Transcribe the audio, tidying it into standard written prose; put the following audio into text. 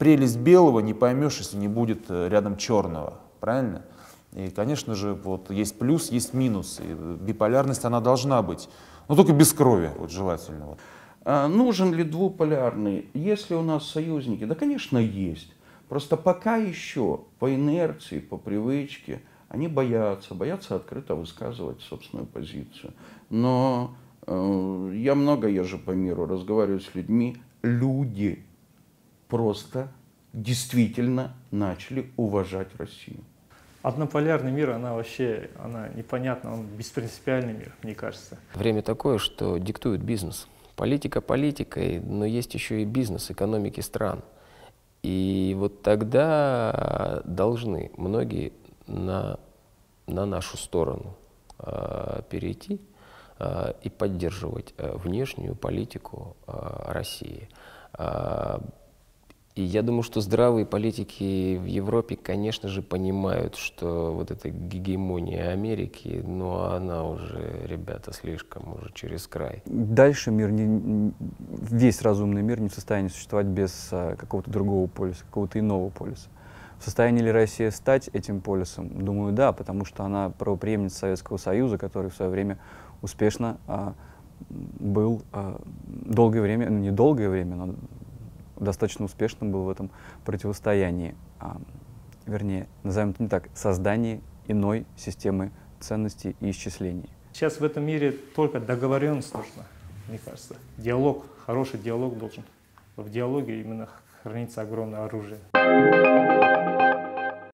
прелесть белого не поймешь, если не будет рядом черного, правильно? И, конечно же, вот есть плюс, есть минус, и биполярность она должна быть, но только без крови, вот желательно. Вот. А нужен ли двуполярный? Если у нас союзники, да, конечно, есть. Просто пока еще по инерции, по привычке они боятся открыто высказывать собственную позицию. Но я много езжу по миру, разговариваю с людьми, люди просто действительно начали уважать Россию. Однополярный мир, она вообще, она непонятна, он беспринципиальный мир, мне кажется. Время такое, что диктует бизнес. Политика политикой, но есть еще и бизнес, экономики стран. И вот тогда должны многие на нашу сторону перейти и поддерживать внешнюю политику России. И я думаю, что здравые политики в Европе, конечно же, понимают, что вот эта гегемония Америки, ну, она уже, ребята, слишком уже через край. Дальше мир, весь разумный мир не в состоянии существовать без какого-то другого полюса, какого-то иного полюса. В состоянии ли Россия стать этим полюсом? Думаю, да, потому что она правопреемница Советского Союза, который в свое время успешно был долгое время, ну, не долгое время, но достаточно успешным был в этом противостоянии, вернее, назовем это не так, создании иной системы ценностей и исчислений. Сейчас в этом мире только договоренность нужна, мне кажется. Диалог, хороший диалог должен. В диалоге именно хранится огромное оружие.